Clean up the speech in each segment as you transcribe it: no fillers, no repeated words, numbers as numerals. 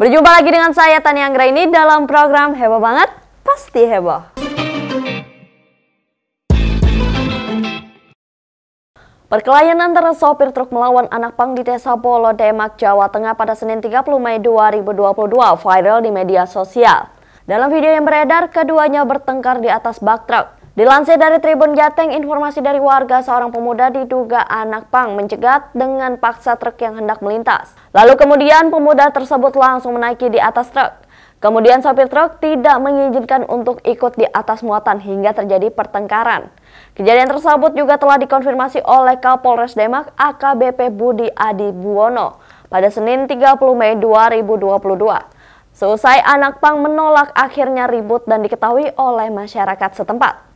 Berjumpa lagi dengan saya Tani Anggra ini dalam program Heboh Banget, Pasti Heboh. Perkelahian antara sopir truk melawan anak pang di Desa Bolo, Demak, Jawa Tengah pada Senin 30 Mei 2022 viral di media sosial. Dalam video yang beredar, keduanya bertengkar di atas bak truk. Dilansir dari Tribun Jateng, informasi dari warga seorang pemuda diduga anak pang mencegat dengan paksa truk yang hendak melintas. Lalu kemudian pemuda tersebut langsung menaiki di atas truk. Kemudian sopir truk tidak mengizinkan untuk ikut di atas muatan hingga terjadi pertengkaran. Kejadian tersebut juga telah dikonfirmasi oleh Kapolres Demak AKBP Budi Adi Buwono pada Senin 30 Mei 2022. Seusai anak pang menolak, akhirnya ribut dan diketahui oleh masyarakat setempat.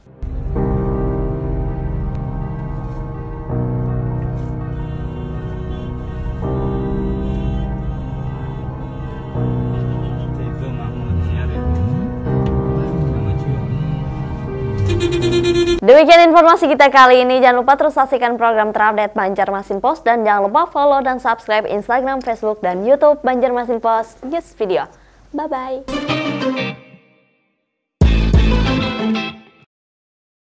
Demikian informasi kita kali ini. Jangan lupa terus saksikan program terupdate Banjarmasin Post dan jangan lupa follow dan subscribe Instagram, Facebook, dan YouTube Banjarmasin Post News Video. Bye-bye.